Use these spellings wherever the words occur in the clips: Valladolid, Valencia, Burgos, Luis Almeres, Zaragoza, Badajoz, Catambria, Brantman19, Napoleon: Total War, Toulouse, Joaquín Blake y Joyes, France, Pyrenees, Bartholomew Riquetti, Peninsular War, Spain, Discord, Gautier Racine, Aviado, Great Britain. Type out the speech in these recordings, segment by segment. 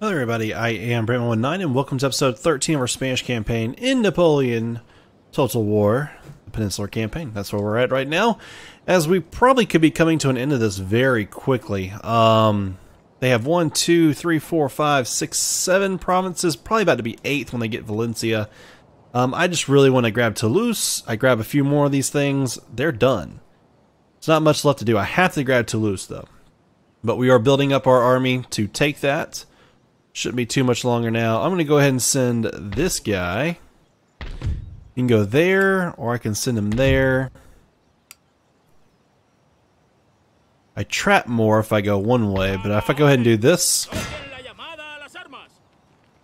Hello everybody, I am Brantman19 and welcome to episode 13 of our Spanish campaign in Napoleon Total War, the Peninsular campaign. That's where we're at right now, as we probably could be coming to an end of this very quickly. They have 1, 2, 3, 4, 5, 6, 7 provinces, probably about to be 8th when they get Valencia. I just really want to grab Toulouse. I grab a few more of these things, they're done. It's not much left to do. I have to grab Toulouse though. But we are building up our army to take that. Shouldn't be too much longer now. I'm going to go ahead and send this guy. You can go there, or I can send him there. I trap more if I go one way, but if I go ahead and do this,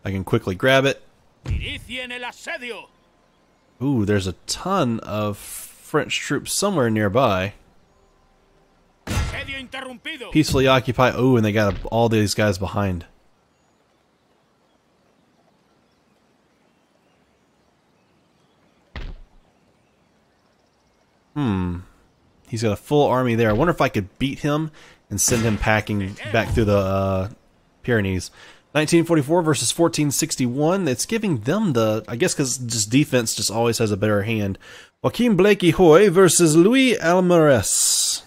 I can quickly grab it. Ooh, there's a ton of French troops somewhere nearby. Peacefully occupy. Ooh, and they got all these guys behind. He's got a full army there. I wonder if I could beat him and send him packing back through the Pyrenees. 1944 versus 1461. It's giving them the, I guess, because just defense just always has a better hand. Joaquín Blake y Joyes versus Luis Almeres.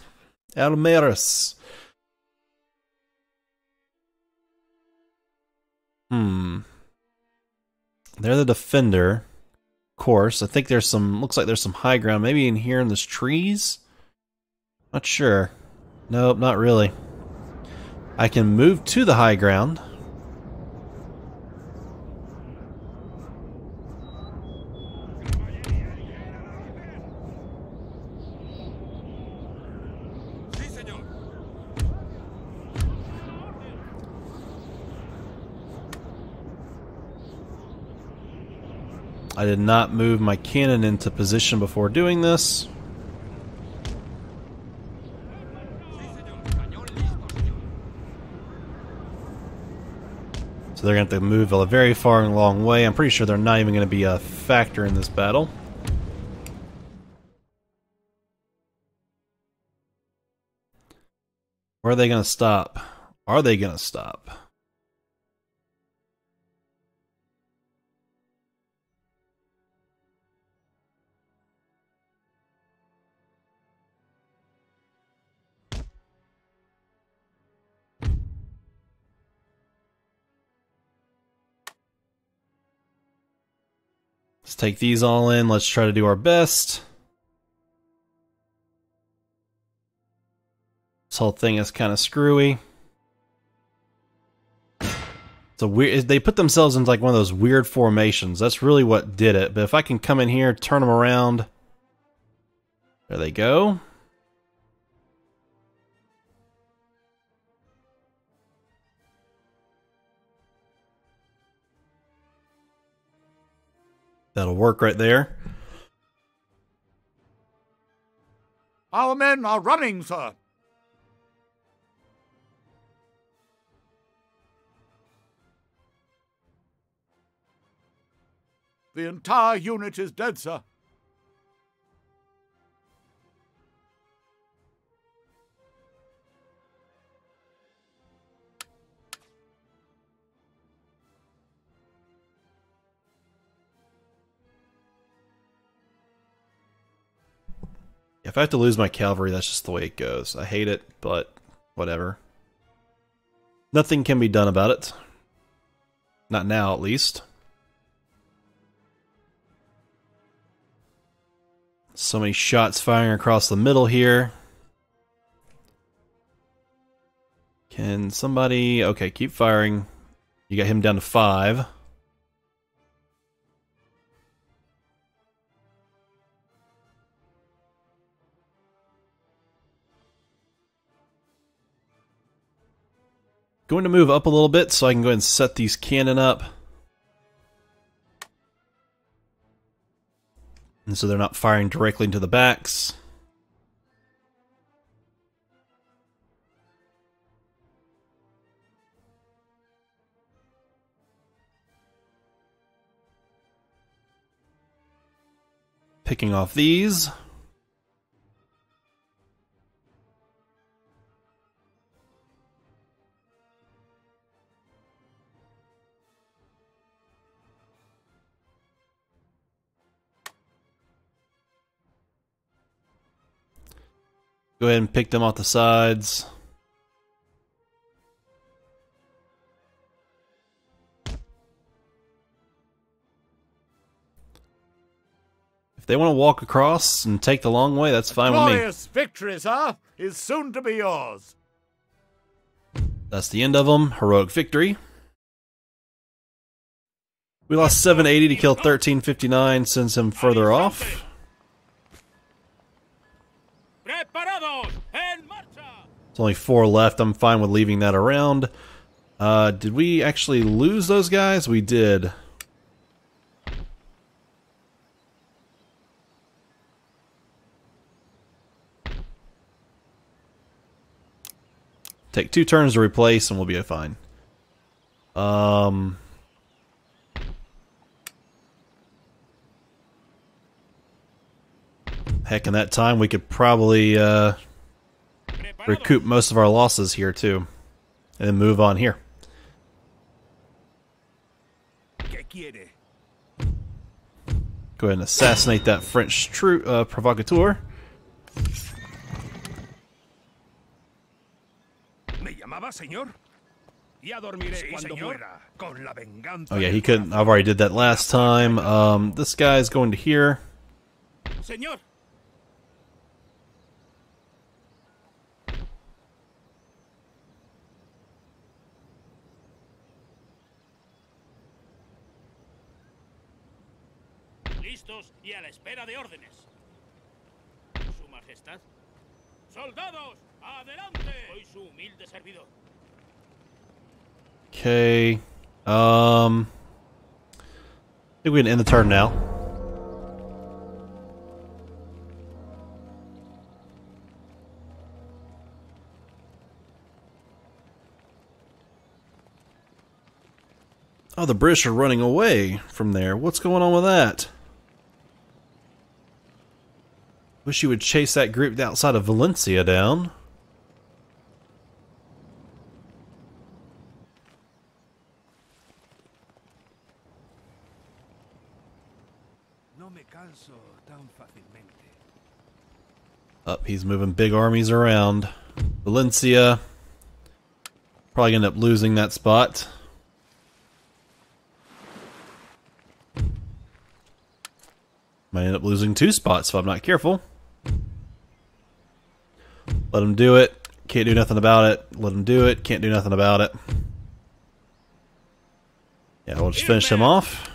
They're the defender. Course, I think there's some, looks like there's some high ground maybe in here in this trees. Not sure. Nope, not really. I can move to the high ground. I did not move my cannon into position before doing this. So they're going to have to move a very far and long way. I'm pretty sure they're not even going to be a factor in this battle. Where are they going to stop? Are they going to stop? Let's take these all in. Let's try to do our best. This whole thing is kind of screwy. It's a weird, they put themselves into like one of those weird formations. That's really what did it. But if I can come in here, turn them around. There they go. That'll work right there. Our men are running, sir. The entire unit is dead, sir. If I have to lose my cavalry, that's just the way it goes. I hate it, but whatever. Nothing can be done about it. Not now, at least. So many shots firing across the middle here. Can somebody... Okay, keep firing. You got him down to 5. Going to move up a little bit so I can go ahead and set these cannon up. And so they're not firing directly into the backs. Picking off these. Go ahead and pick them off the sides. If they want to walk across and take the long way, that's fine with me. Glorious victory, sir, is soon to be yours. That's the end of them. Heroic victory. We lost 780 to kill 1359, sends him further off. There's only 4 left. I'm fine with leaving that around. Did we actually lose those guys? We did. Take 2 turns to replace and we'll be fine. Heck, in that time we could probably recoup most of our losses here too, and then move on here. Go ahead and assassinate that French troop provocateur. Oh yeah, he couldn't. I've already did that last time. This guy's going to here. Okay. I think we can end the turn now. Oh, the British are running away from there. What's going on with that? Wish you would chase that group outside of Valencia down. Up, he's moving big armies around. Valencia. Probably end up losing that spot. Might end up losing 2 spots if I'm not careful. Let him do it. Can't do nothing about it. Let him do it. Can't do nothing about it. Yeah, we'll just finish him off.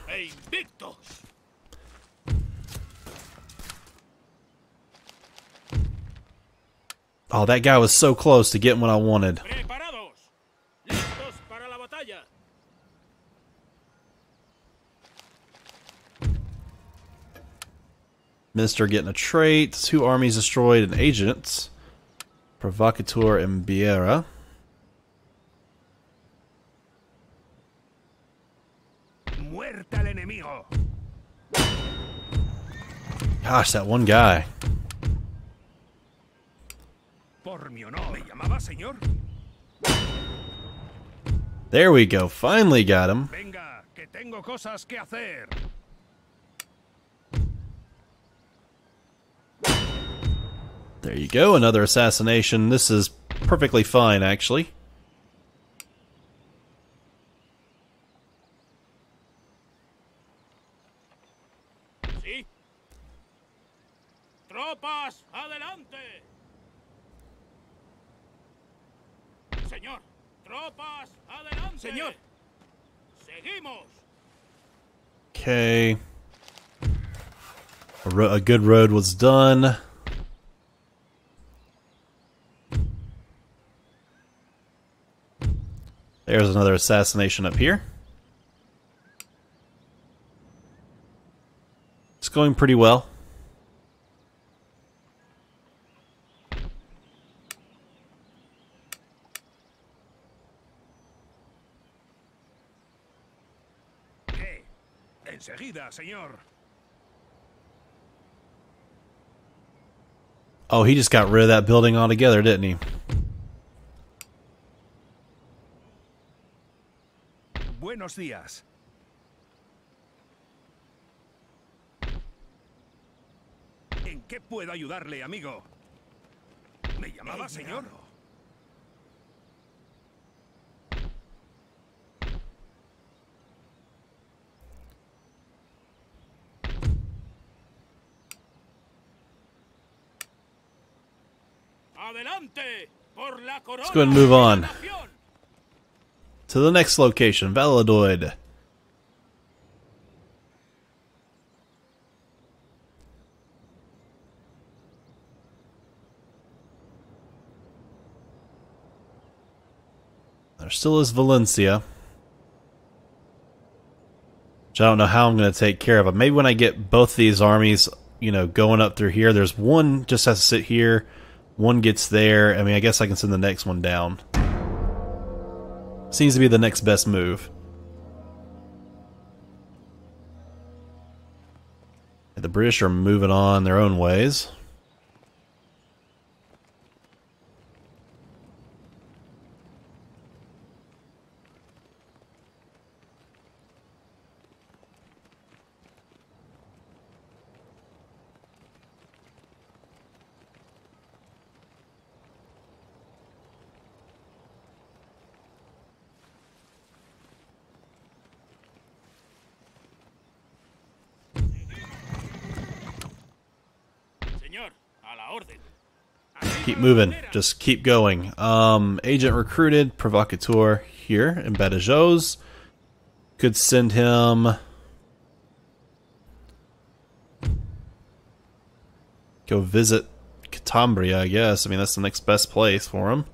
Oh, that guy was so close to getting what I wanted. Minister getting a trait. 2 armies destroyed and agents. Provocateur and Biera. Gosh, that one guy. There we go. Finally got him. There you go, another assassination. This is perfectly fine, actually. Sí. Tropas adelante. Señor, tropas adelante. Señor. Seguimos. Okay. A good road was done. There's another assassination up here. It's going pretty well. Oh, he just got rid of that building altogether, didn't he? Buenos días. ¿En qué puedo ayudarle, amigo? llamaba, señor? Let's go ahead and move on to the next location, Valladolid. There still is Valencia, which I don't know how I'm going to take care of. But maybe when I get both these armies, you know, going up through here, there's one just has to sit here. One gets there. I mean, I guess I can send the next one down. Seems to be the next best move. The British are moving on their own ways. Keep moving. Just keep going. Agent recruited, provocateur here in Badajoz. Could send him. Go visit Catambria, I guess. I mean, that's the next best place for him.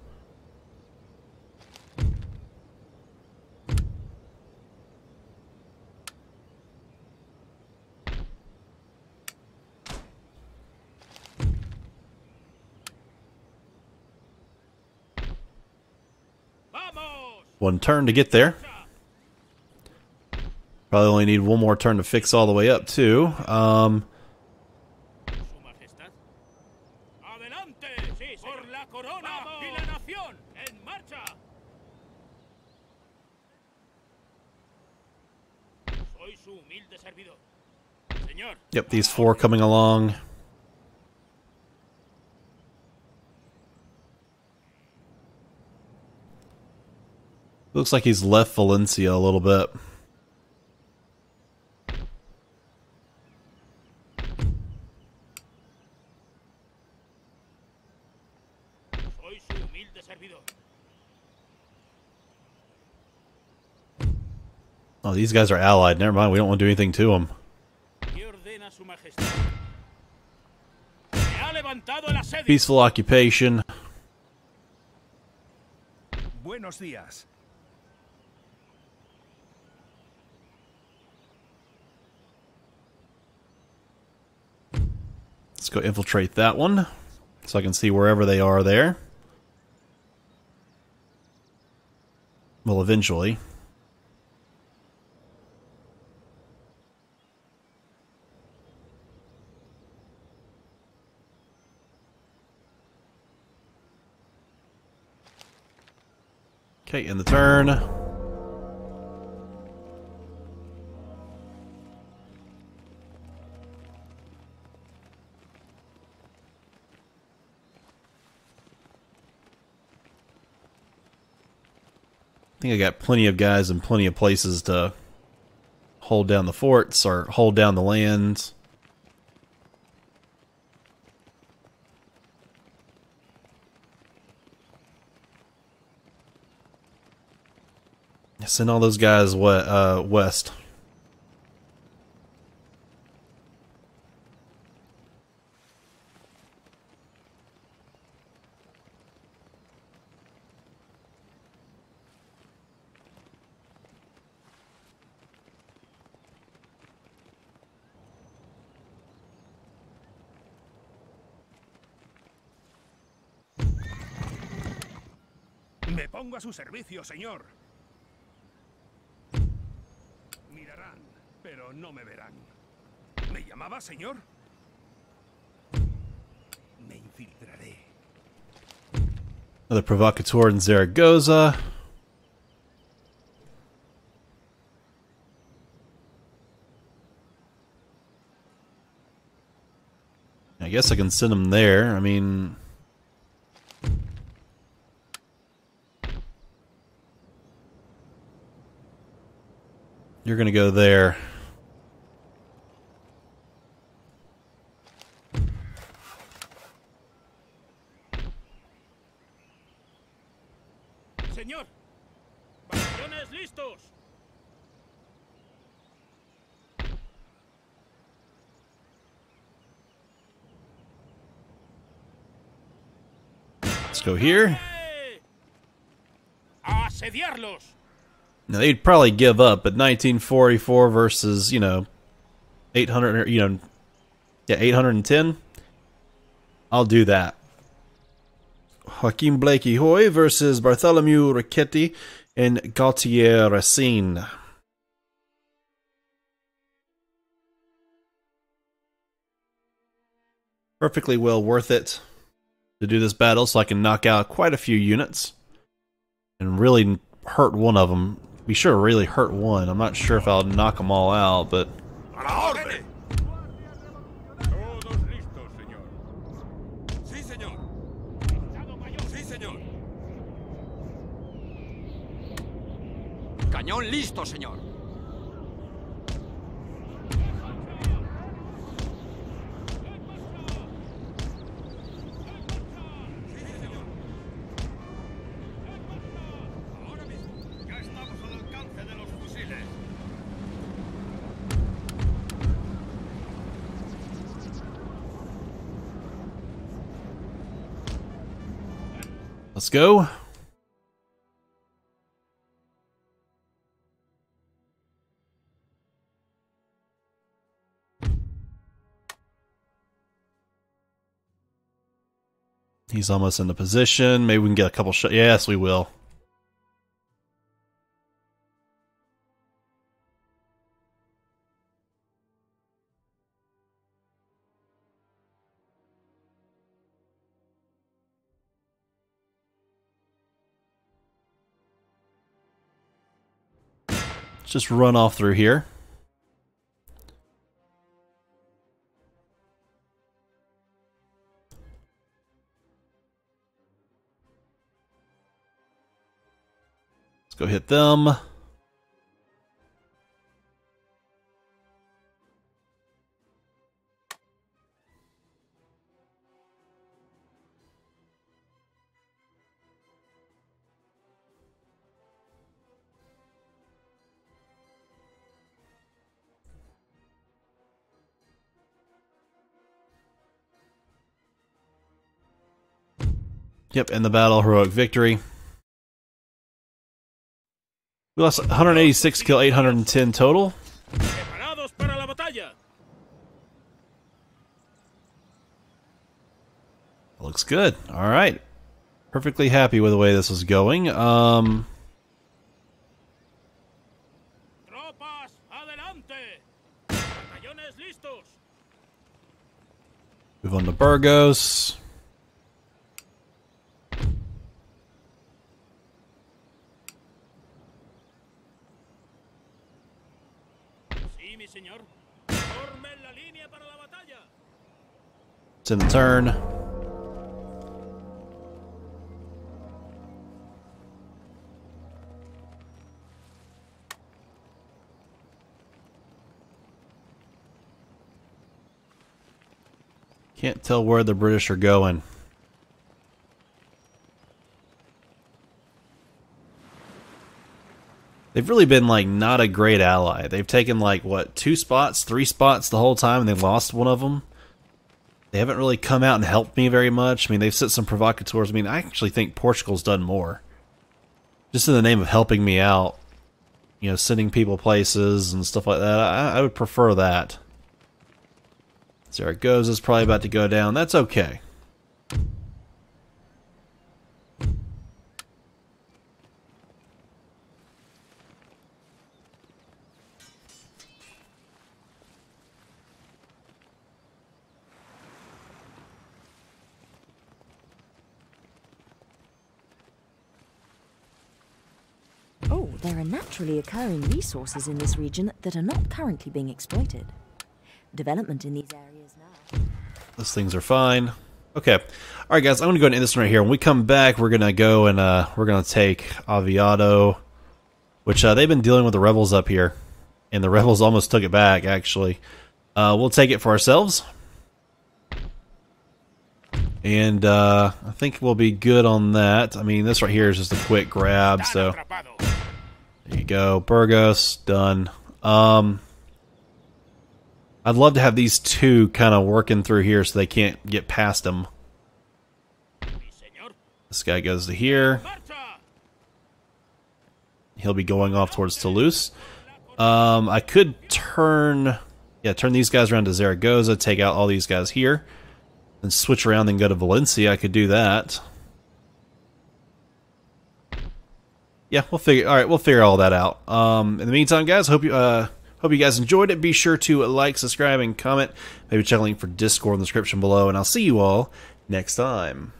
One turn to get there. Probably only need one more turn to fix all the way up, too. Yep, these four coming along. Looks like he's left Valencia a little bit. Oh, these guys are allied. Never mind, we don't want to do anything to them. Peaceful occupation. Buenos días. Let's go infiltrate that one, so I can see wherever they are there. Well, eventually. Okay, in the turn. I think I got plenty of guys and plenty of places to hold down the forts or hold down the lands. Send all those guys west. Me pongo a su servicio, señor. Mirarán, pero no me verán. ¿Me llamaba, señor? Me infiltraré. Another provocateur in Zaragoza. I guess I can send him there. I mean, You're going to go there. Señor, bastiones listos. Let's go here. Now they'd probably give up, but 1944 versus, you know, 800, you know, yeah, 810. I'll do that. Joaquín Blake y Joyes versus Bartholomew Riquetti and Gautier Racine. Perfectly well worth it to do this battle, so I can knock out quite a few units and really hurt one of them. Be sure to really hurt one. I'm not sure if I'll knock them all out, but... Cañón listo, señor. Let's go. He's almost in the position. Maybe we can get a couple shots. Yes, we will. Just run off through here. Let's go hit them. Yep, end the battle, heroic victory. We lost 186, kill 810 total. Looks good. All right, perfectly happy with the way this was going. Move on to Burgos. It's in the turn. Can't tell where the British are going. They've really been, like, not a great ally. They've taken, like, what, 2 spots, 3 spots the whole time, and they lost one of them. They haven't really come out and helped me very much. I mean, they've sent some provocateurs. I mean, I actually think Portugal's done more. Just in the name of helping me out. You know, sending people places and stuff like that. I would prefer that. So there it goes. It's probably about to go down. That's okay. There are naturally occurring resources in this region that are not currently being exploited. Development in these areas now. Those things are fine. Okay. Alright guys, I'm going to go ahead and end this one right here. When we come back, we're going to go and we're going to take Aviado, which they've been dealing with the rebels up here. and the rebels almost took it back, actually. We'll take it for ourselves. And I think we'll be good on that. I mean, this right here is just a quick grab, so... There you go. Burgos, done. I'd love to have these two kind of working through here so they can't get past them. This guy goes to here. He'll be going off towards Toulouse. I could turn... Yeah, turn these guys around to Zaragoza, take out all these guys here, and switch around and go to Valencia. I could do that. Yeah, we'll figure. All right, we'll figure all that out. In the meantime, guys, hope you guys enjoyed it. Be sure to like, subscribe, and comment. Maybe check a link for Discord in the description below, and I'll see you all next time.